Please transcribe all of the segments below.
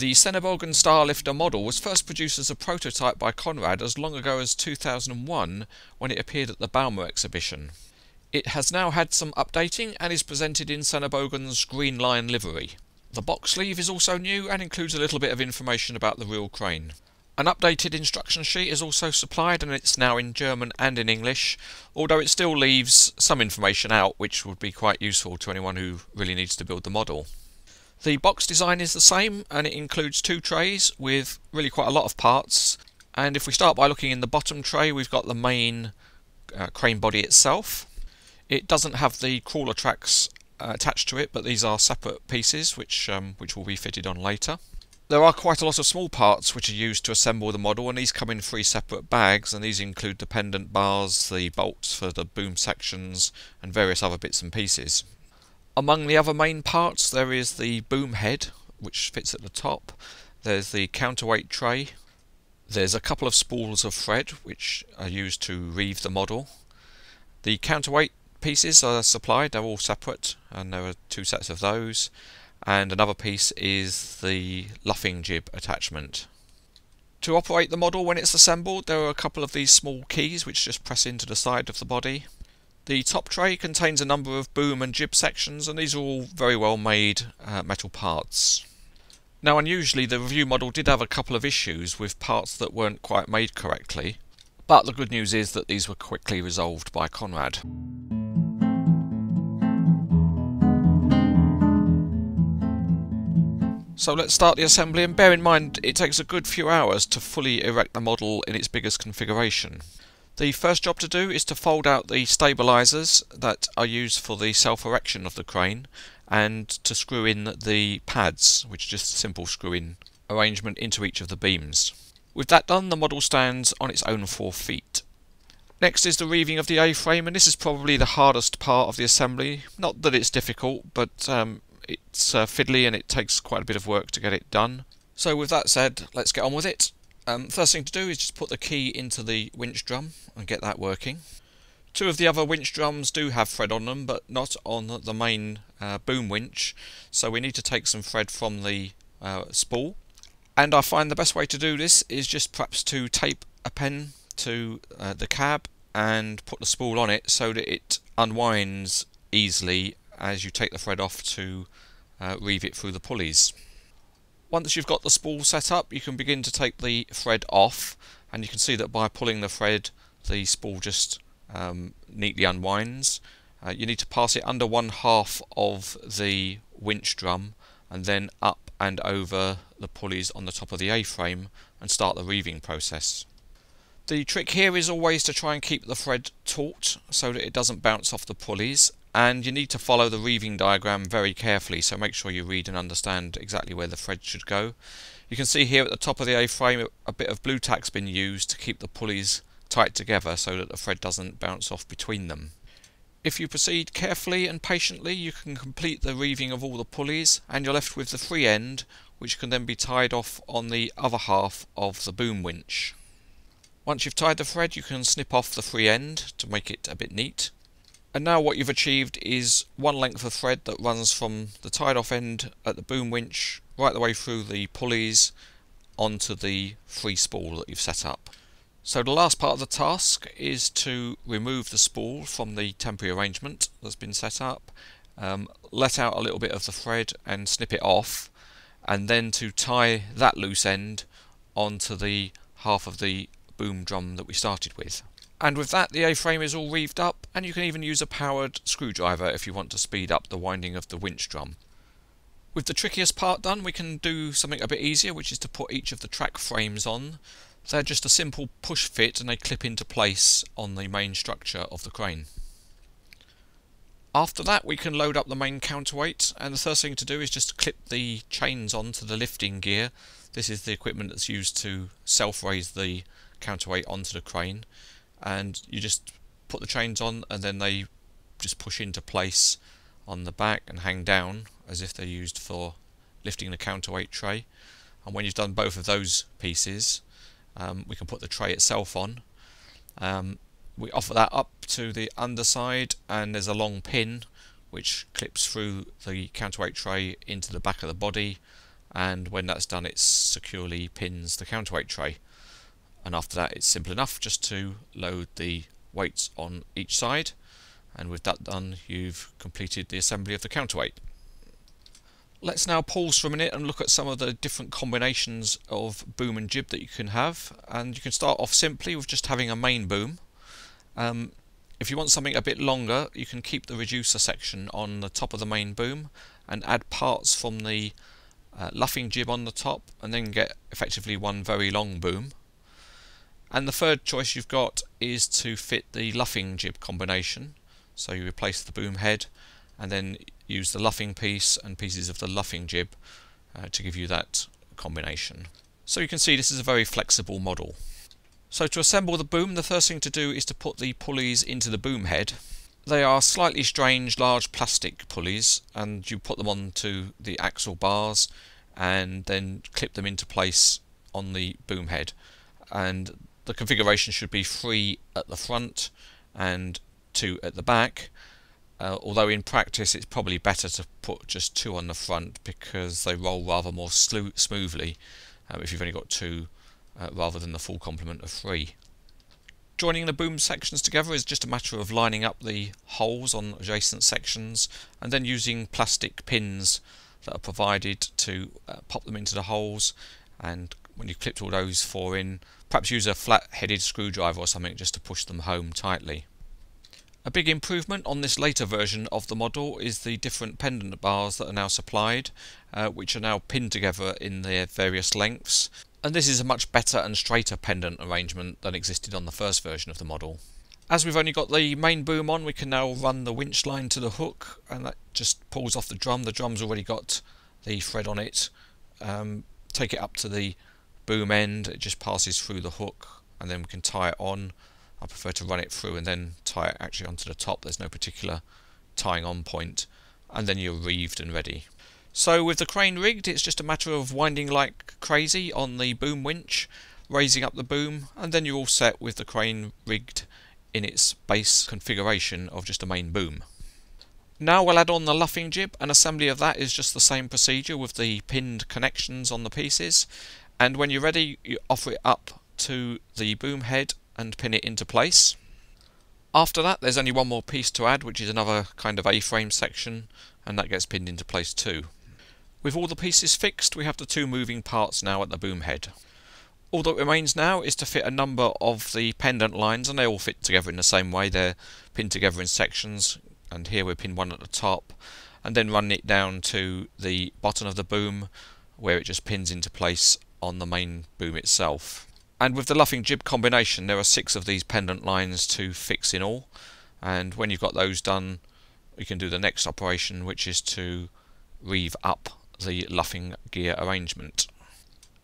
The Sennebogen Starlifter model was first produced as a prototype by Conrad as long ago as 2001, when it appeared at the Bauma exhibition. It has now had some updating and is presented in Sennebogen's Green Lion livery. The box sleeve is also new and includes a little bit of information about the real crane. An updated instruction sheet is also supplied, and it's now in German and in English, although it still leaves some information out which would be quite useful to anyone who really needs to build the model. The box design is the same, and it includes two trays with really quite a lot of parts. And if we start by looking in the bottom tray, we've got the main crane body itself. It doesn't have the crawler tracks attached to it, but these are separate pieces which will be fitted on later. There are quite a lot of small parts which are used to assemble the model, and these come in three separate bags, and these include the pendant bars, the bolts for the boom sections, and various other bits and pieces. Among the other main parts, there is the boom head, which fits at the top. There's the counterweight tray. There's a couple of spools of thread, which are used to reeve the model. The counterweight pieces are supplied, they're all separate, and there are two sets of those. And another piece is the luffing jib attachment. To operate the model when it's assembled, there are a couple of these small keys which just press into the side of the body. The top tray contains a number of boom and jib sections, and these are all very well made metal parts. Now, unusually, the review model did have a couple of issues with parts that weren't quite made correctly, but the good news is that these were quickly resolved by Conrad. So let's start the assembly, and bear in mind it takes a good few hours to fully erect the model in its biggest configuration. The first job to do is to fold out the stabilisers that are used for the self-erection of the crane, and to screw in the pads, which is just a simple screw-in arrangement into each of the beams. With that done, the model stands on its own 4 feet. Next is the reeving of the A-frame, and this is probably the hardest part of the assembly. Not that it's difficult, but it's fiddly, and it takes quite a bit of work to get it done. So with that said, let's get on with it. First thing to do is just put the key into the winch drum and get that working. Two of the other winch drums do have thread on them, but not on the main boom winch, so we need to take some thread from the spool. And I find the best way to do this is just perhaps to tape a pen to the cab and put the spool on it so that it unwinds easily as you take the thread off to reeve it through the pulleys. Once you've got the spool set up, you can begin to take the thread off, and you can see that by pulling the thread the spool just neatly unwinds. You need to pass it under one half of the winch drum and then up and over the pulleys on the top of the A-frame and start the reeving process. The trick here is always to try and keep the thread taut so that it doesn't bounce off the pulleys, and you need to follow the reeving diagram very carefully, so make sure you read and understand exactly where the thread should go. You can see here at the top of the A-frame a bit of blue tack's been used to keep the pulleys tight together so that the thread doesn't bounce off between them. If you proceed carefully and patiently, you can complete the reeving of all the pulleys, and you're left with the free end, which can then be tied off on the other half of the boom winch. Once you've tied the thread, you can snip off the free end to make it a bit neat. And now what you've achieved is one length of thread that runs from the tied off end at the boom winch right the way through the pulleys onto the free spool that you've set up. So the last part of the task is to remove the spool from the temporary arrangement that's been set up, let out a little bit of the thread and snip it off, and then to tie that loose end onto the half of the boom drum that we started with. And with that, the A-frame is all reeved up, and you can even use a powered screwdriver if you want to speed up the winding of the winch drum. With the trickiest part done, we can do something a bit easier, which is to put each of the track frames on. They're just a simple push fit, and they clip into place on the main structure of the crane. After that, we can load up the main counterweight, and the first thing to do is just clip the chains onto the lifting gear. This is the equipment that's used to self-raise the counterweight onto the crane. And you just put the chains on, and then they just push into place on the back and hang down as if they're used for lifting the counterweight tray. And when you've done both of those pieces, we can put the tray itself on. We offer that up to the underside, and there's a long pin which clips through the counterweight tray into the back of the body and when that's done it securely pins the counterweight tray. And after that it's simple enough just to load the weights on each side, and with that done you've completed the assembly of the counterweight. Let's now pause for a minute and look at some of the different combinations of boom and jib that you can have. And you can start off simply with just having a main boom. If you want something a bit longer, you can keep the reducer section on the top of the main boom and add parts from the luffing jib on the top, and then get effectively one very long boom. And the third choice you've got is to fit the luffing jib combination. So you replace the boom head and then use the luffing piece and pieces of the luffing jib to give you that combination. So you can see this is a very flexible model. So to assemble the boom, the first thing to do is to put the pulleys into the boom head. They are slightly strange large plastic pulleys, and you put them onto the axle bars and then clip them into place on the boom head. And the configuration should be 3 at the front and 2 at the back. Although in practice it's probably better to put just 2 on the front, because they roll rather more smoothly if you've only got 2 rather than the full complement of 3. Joining the boom sections together is just a matter of lining up the holes on adjacent sections and then using plastic pins that are provided to pop them into the holes, and when you've clipped all those 4 in, perhaps use a flat-headed screwdriver or something just to push them home tightly. A big improvement on this later version of the model is the different pendant bars that are now supplied, which are now pinned together in their various lengths, and this is a much better and straighter pendant arrangement than existed on the first version of the model. As we've only got the main boom on, we can now run the winch line to the hook, and that just pulls off the drum. The drum's already got the thread on it. Take it up to the boom end, it just passes through the hook, and then we can tie it on. I prefer to run it through and then tie it actually onto the top. There's no particular tying on point, and then you're reeved and ready. So with the crane rigged, it's just a matter of winding like crazy on the boom winch, raising up the boom, and then you're all set with the crane rigged in its base configuration of just a main boom. Now we'll add on the luffing jib, and assembly of that is just the same procedure with the pinned connections on the pieces, and when you're ready you offer it up to the boom head and pin it into place. After that there's only one more piece to add, which is another kind of A-frame section, and that gets pinned into place too. With all the pieces fixed, we have the 2 moving parts now at the boom head. All that remains now is to fit a number of the pendant lines, and they all fit together in the same way. They're pinned together in sections, and here we pin one at the top and then run it down to the bottom of the boom where it just pins into place on the main boom itself. And with the luffing jib combination there are 6 of these pendant lines to fix in all, and when you've got those done you can do the next operation, which is to reeve up the luffing gear arrangement.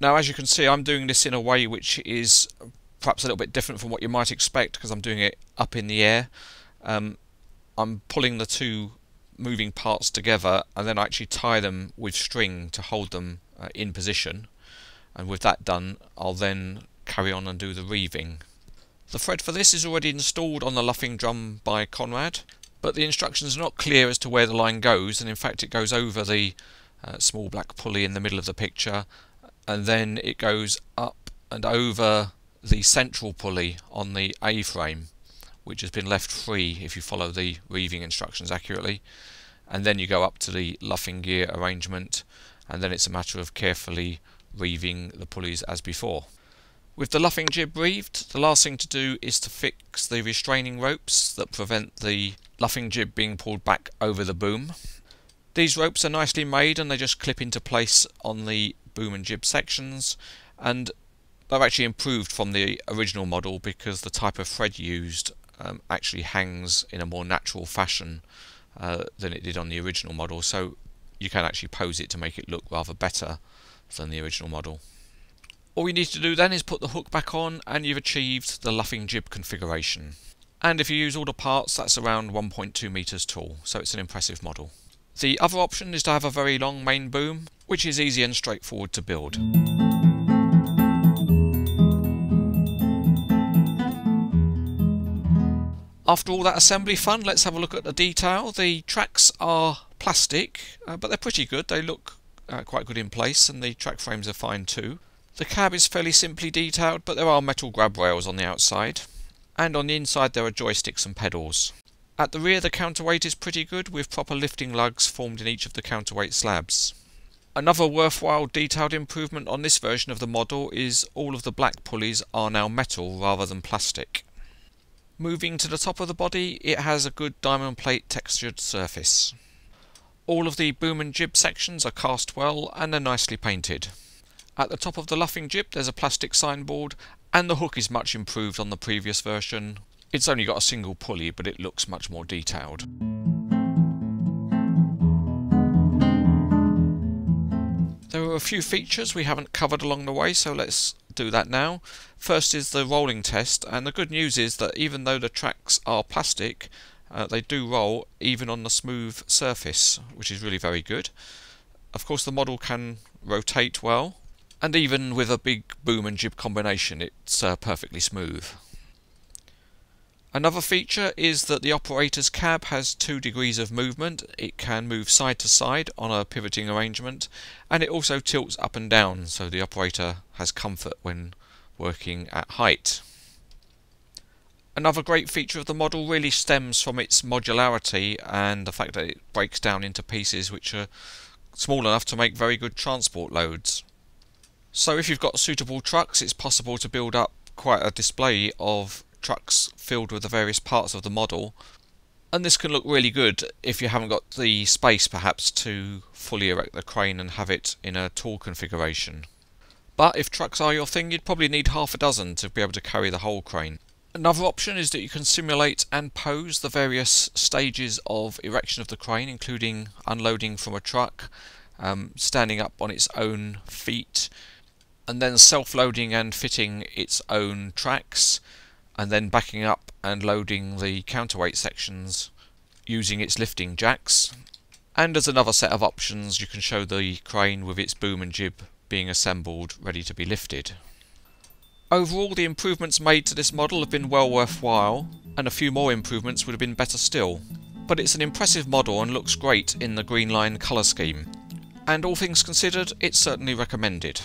Now as you can see I'm doing this in a way which is perhaps a little bit different from what you might expect, because I'm doing it up in the air. I'm pulling the 2 moving parts together and then I actually tie them with string to hold them in position, and with that done I'll then carry on and do the reeving. The thread for this is already installed on the luffing drum by Conrad, but the instructions are not clear as to where the line goes, and in fact it goes over the small black pulley in the middle of the picture, and then it goes up and over the central pulley on the A-frame, which has been left free if you follow the reeving instructions accurately, and then you go up to the luffing gear arrangement, and then it's a matter of carefully reeving the pulleys as before. With the luffing jib reeved, the last thing to do is to fix the restraining ropes that prevent the luffing jib being pulled back over the boom. These ropes are nicely made and they just clip into place on the boom and jib sections, and they're actually improved from the original model because the type of thread used actually hangs in a more natural fashion than it did on the original model, so you can actually pose it to make it look rather better than the original model. All you need to do then is put the hook back on, and you've achieved the luffing jib configuration. And if you use all the parts, that's around 1.2 meters tall, so it's an impressive model. The other option is to have a very long main boom, which is easy and straightforward to build. After all that assembly fun, let's have a look at the detail. The tracks are plastic, but they're pretty good. They look quite good in place, and the track frames are fine too. The cab is fairly simply detailed, but there are metal grab rails on the outside, and on the inside there are joysticks and pedals. At the rear the counterweight is pretty good, with proper lifting lugs formed in each of the counterweight slabs. Another worthwhile detailed improvement on this version of the model is all of the black pulleys are now metal rather than plastic. Moving to the top of the body, it has a good diamond plate textured surface. All of the boom and jib sections are cast well and are nicely painted. At the top of the luffing jib there's a plastic signboard, and the hook is much improved on the previous version. It's only got a single pulley, but it looks much more detailed. There are a few features we haven't covered along the way, so let's do that now. First is the rolling test, and the good news is that even though the tracks are plastic, they do roll even on the smooth surface, which is really very good. Of course the model can rotate well, and even with a big boom and jib combination it's perfectly smooth. Another feature is that the operator's cab has 2 degrees of movement. It can move side to side on a pivoting arrangement, and it also tilts up and down, so the operator has comfort when working at height. Another great feature of the model really stems from its modularity and the fact that it breaks down into pieces which are small enough to make very good transport loads. So if you've got suitable trucks, it's possible to build up quite a display of trucks filled with the various parts of the model, and this can look really good if you haven't got the space perhaps to fully erect the crane and have it in a tall configuration. But if trucks are your thing, you'd probably need half a dozen to be able to carry the whole crane. Another option is that you can simulate and pose the various stages of erection of the crane, including unloading from a truck, standing up on its own feet, and then self-loading and fitting its own tracks, and then backing up and loading the counterweight sections using its lifting jacks. And as another set of options, you can show the crane with its boom and jib being assembled, ready to be lifted. Overall, the improvements made to this model have been well worthwhile, and a few more improvements would have been better still. But it's an impressive model and looks great in the Green Lion colour scheme. And all things considered, it's certainly recommended.